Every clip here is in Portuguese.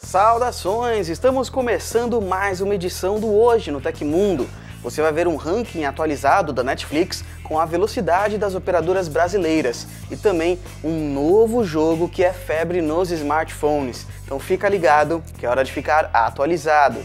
Saudações! Estamos começando mais uma edição do Hoje no TecMundo. Você vai ver um ranking atualizado da Netflix com a velocidade das operadoras brasileiras e também um novo jogo que é febre nos smartphones. Então fica ligado que é hora de ficar atualizado.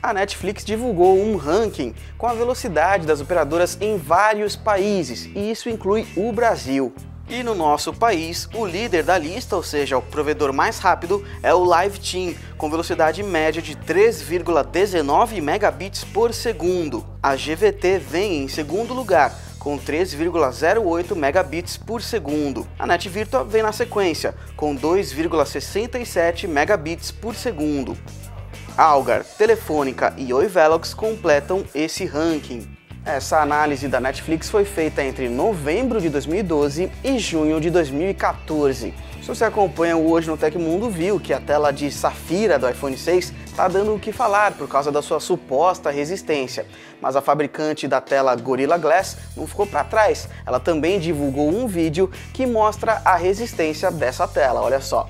A Netflix divulgou um ranking com a velocidade das operadoras em vários países e isso inclui o Brasil. E no nosso país, o líder da lista, ou seja, o provedor mais rápido, é o Live Team, com velocidade média de 3,19 megabits por segundo. A GVT vem em segundo lugar, com 3,08 megabits por segundo. A NetVirtua vem na sequência, com 2,67 megabits por segundo. Algar, Telefônica e Oi Velox completam esse ranking. Essa análise da Netflix foi feita entre novembro de 2012 e junho de 2014. Se você acompanha o Hoje no Tecmundo, viu que a tela de Safira do iPhone 6 está dando o que falar por causa da sua suposta resistência. Mas a fabricante da tela Gorilla Glass não ficou para trás. Ela também divulgou um vídeo que mostra a resistência dessa tela, olha só.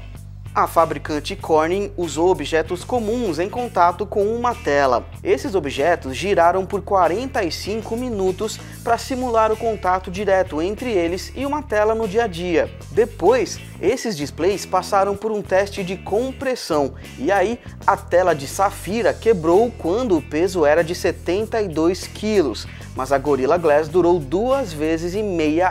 A fabricante Corning usou objetos comuns em contato com uma tela. Esses objetos giraram por 45 minutos para simular o contato direto entre eles e uma tela no dia a dia. Depois, esses displays passaram por um teste de compressão e aí a tela de Safira quebrou quando o peso era de 72 kg, mas a Gorilla Glass durou 2,5 vezes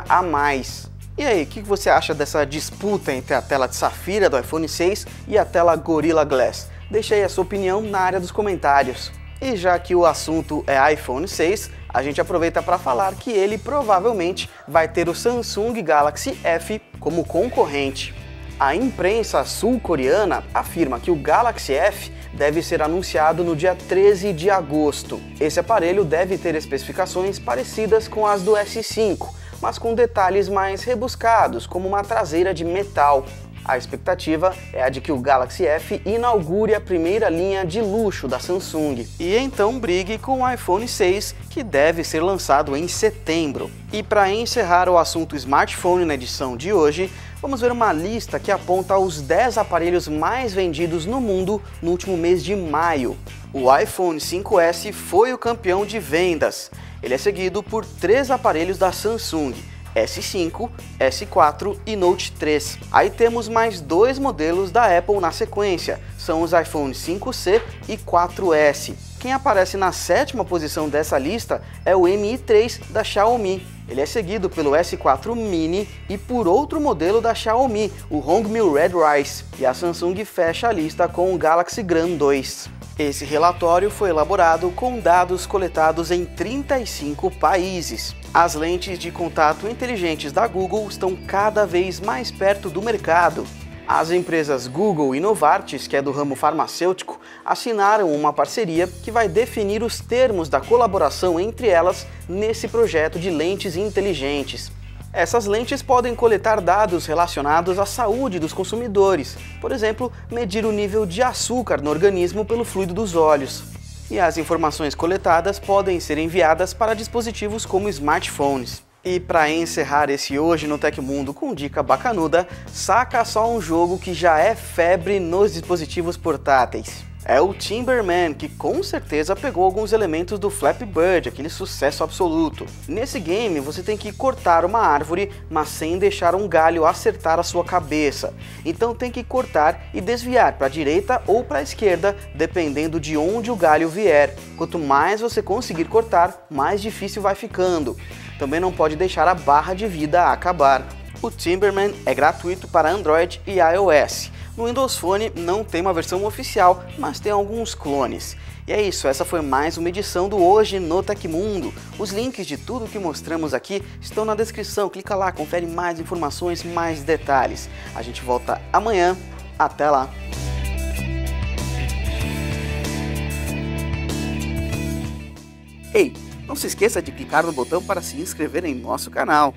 a mais. E aí, o que você acha dessa disputa entre a tela de Safira do iPhone 6 e a tela Gorilla Glass? Deixa aí a sua opinião na área dos comentários. E já que o assunto é iPhone 6, a gente aproveita para falar que ele provavelmente vai ter o Samsung Galaxy F como concorrente. A imprensa sul-coreana afirma que o Galaxy F deve ser anunciado no dia 13 de agosto. Esse aparelho deve ter especificações parecidas com as do S5, mas com detalhes mais rebuscados, como uma traseira de metal. A expectativa é a de que o Galaxy F inaugure a primeira linha de luxo da Samsung e então brigue com o iPhone 6, que deve ser lançado em setembro. E para encerrar o assunto smartphone na edição de hoje, vamos ver uma lista que aponta os 10 aparelhos mais vendidos no mundo no último mês de maio. O iPhone 5S foi o campeão de vendas. Ele é seguido por 3 aparelhos da Samsung, S5, S4 e Note 3. Aí temos mais 2 modelos da Apple na sequência, são os iPhone 5C e 4S. Quem aparece na 7ª posição dessa lista é o Mi3 da Xiaomi. Ele é seguido pelo S4 Mini e por outro modelo da Xiaomi, o Redmi Red Rice. E a Samsung fecha a lista com o Galaxy Grand 2. Esse relatório foi elaborado com dados coletados em 35 países. As lentes de contato inteligentes da Google estão cada vez mais perto do mercado. As empresas Google e Novartis, que é do ramo farmacêutico, assinaram uma parceria que vai definir os termos da colaboração entre elas nesse projeto de lentes inteligentes. Essas lentes podem coletar dados relacionados à saúde dos consumidores, por exemplo, medir o nível de açúcar no organismo pelo fluido dos olhos. E as informações coletadas podem ser enviadas para dispositivos como smartphones. E para encerrar esse Hoje no Tecmundo com dica bacanuda, saca só um jogo que já é febre nos dispositivos portáteis. É o Timberman, que com certeza pegou alguns elementos do Flappy Bird, aquele sucesso absoluto. Nesse game você tem que cortar uma árvore, mas sem deixar um galho acertar a sua cabeça. Então tem que cortar e desviar para a direita ou para a esquerda, dependendo de onde o galho vier. Quanto mais você conseguir cortar, mais difícil vai ficando. Também não pode deixar a barra de vida acabar. O Timberman é gratuito para Android e iOS. No Windows Phone não tem uma versão oficial, mas tem alguns clones. E é isso, essa foi mais uma edição do Hoje no Tecmundo. Os links de tudo que mostramos aqui estão na descrição, clica lá, confere mais informações, mais detalhes. A gente volta amanhã, até lá! Ei, não se esqueça de clicar no botão para se inscrever em nosso canal.